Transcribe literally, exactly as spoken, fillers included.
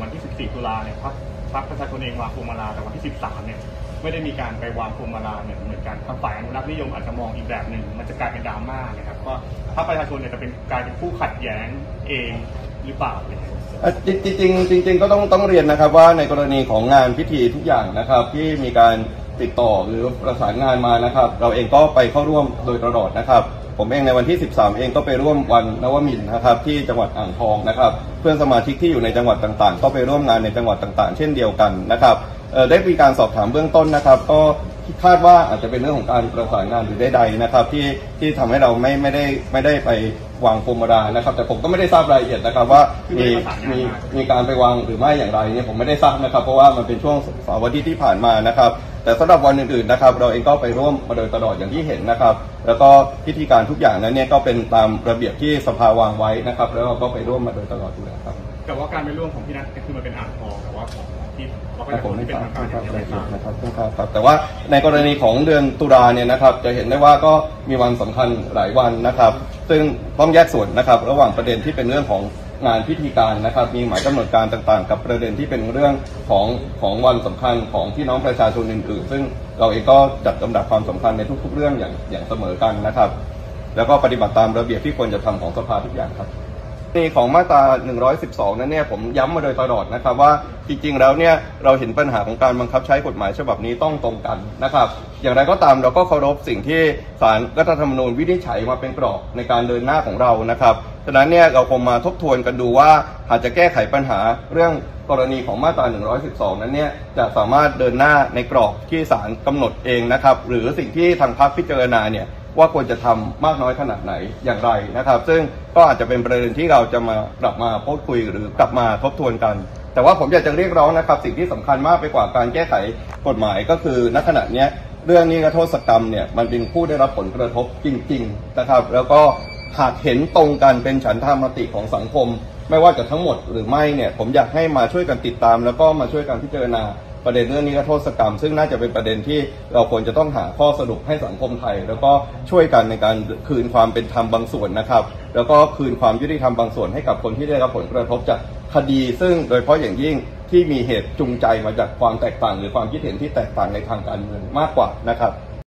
วันที่สิบสี่ตุลาเนี่ยพรรคพรรคประชาชนเองวางพวงมาลาแต่วันที่สิบสามเนี่ยไม่ได้มีการไปวางพวงมาลาเนี่ยเหมือนกันทางฝ่ายอนุรักษ์นิยมอาจจะมองอีกแบบหนึ่งมันจะกลายเป็นดราม่านะครับว่าพรรคประชาชนเนี่ยจะเป็นกลายเป็นผู้ขัดแย้งเองหรือเปล่าจริงจริงจริงก็ต้องต้องเรียนนะครับว่าในกรณีของงานพิธีทุกอย่างนะครับที่มีการติดต่อหรือประสานงานมานะครับเราเองก็ไปเข้าร่วมโดยตลอดนะครับผมเองในวันที่สิบสามเองก็ไปร่วมวันนวมินทร์นะครับที่จังหวัดอ่างทองนะครับเพื่อนสมาชิกที่อยู่ในจังหวัดต่างๆก็ไปร่วมงานในจังหวัดต่างๆเช่นเดียวกันนะครับได้มีการสอบถามเบื้องต้นนะครับก็คาดว่าอาจจะเป็นเรื่องของการประสานงานหรือใดๆนะครับที่ที่ทำให้เราไม่ไม่ได้ไม่ได้ไปวางพวงมาลานะครับแต่ผมก็ไม่ได้ทราบรายละเอียดนะครับว่ามีมีมีการไปวางหรือไม่อย่างไรเนี่ยผมไม่ได้ทราบนะครับเพราะว่ามันเป็นช่วงเสาร์อาทิตย์ที่ผ่านมานะครับแต่สำหรับวันอื่นๆนะครับเราเองก็ไปร่วมมาโดยตลอดอย่างที่เห็นนะครับแล้วก็พิธีการทุกอย่างนั้นเนี่ยก็เป็นตามระเบียบที่สภาวางไว้นะครับแล้วเราก็ไปร่วมมาโดยตลอดอยู่แล้วครับแต่ว่าการไปร่วมของพี่นัทก็คือมันเป็นอ่างทองแต่ว่าของที่เราก็จะเป็นทางการอย่างไรนะครับครับแต่ว่าในกรณีของเดือนตุลาเนี่ยนะครับจะเห็นได้ว่าก็มีวันสำคัญหลายวันนะครับซึ่งต้องแยกส่วนนะครับระหว่างประเด็นที่เป็นเรื่องของงานพิธีการนะครับมีหมายกำหนดการต่างๆกับประเด็นที่เป็นเรื่องของของวันสำคัญของพี่น้องประชาชนอื่นๆซึ่งเราเองก็จัดลำดับความสำคัญในทุกๆเรื่องอย่างอย่างเสมอกันนะครับแล้วก็ปฏิบัติตามระเบียบที่ควรจะทำของสภาทุกอย่างครับในของมาตราหนึ่งร้อยสิบสองนั้นเนี่ยผมย้ำมาโดยตลอดนะครับว่าจริงๆแล้วเนี่ยเราเห็นปัญหาของการบังคับใช้กฎหมายฉบับนี้ต้องตรงกันนะครับอย่างไรก็ตามเราก็เคารพสิ่งที่ศาลรัฐธรรมนูญวินิจฉัยมาเป็นกรอบในการเดินหน้าของเรานะครับฉะนั้นเนี่ยเราคงมาทบทวนกันดูว่าหากจะแก้ไขปัญหาเรื่องกรณีของมาตราหนึ่งร้อยสิบสองนั้นเนี่ยจะสามารถเดินหน้าในกรอบที่ศาลกำหนดเองนะครับหรือสิ่งที่ทางพรรคพิจารณาเนี่ยว่าควรจะทำมากน้อยขนาดไหนอย่างไรนะครับซึ่งก็อาจจะเป็นประเด็นที่เราจะมากลับมาพูดคุยหรือกลับมาทบทวนกันแต่ว่าผมอยากจะเรียกร้องนะครับสิ่งที่สำคัญมากไปกว่าการแก้ไขกฎหมายก็คือณขณะเนี้ยเรื่องนิรโทษกรรมเนี่ยมันเป็นผู้ได้รับผลกระทบจริงๆนะครับแล้วก็หากเห็นตรงกันเป็นฉันทามติของสังคมไม่ว่าจะทั้งหมดหรือไม่เนี่ยผมอยากให้มาช่วยกันติดตามแล้วก็มาช่วยกันพิจารณาประเด็นเรื่องนิรโทษกรรมซึ่งน่าจะเป็นประเด็นที่เราควรจะต้องหาข้อสรุปให้สังคมไทยแล้วก็ช่วยกันในการคืนความเป็นธรรมบางส่วนนะครับแล้วก็คืนความยุติธรรมบางส่วนให้กับคนที่ได้รับผลกระทบจากคดีซึ่งโดยเฉพาะอย่างยิ่งที่มีเหตุจูงใจมาจากความแตกต่างหรือความคิดเห็นที่แตกต่างในทางการเมืองมากกว่านะครับ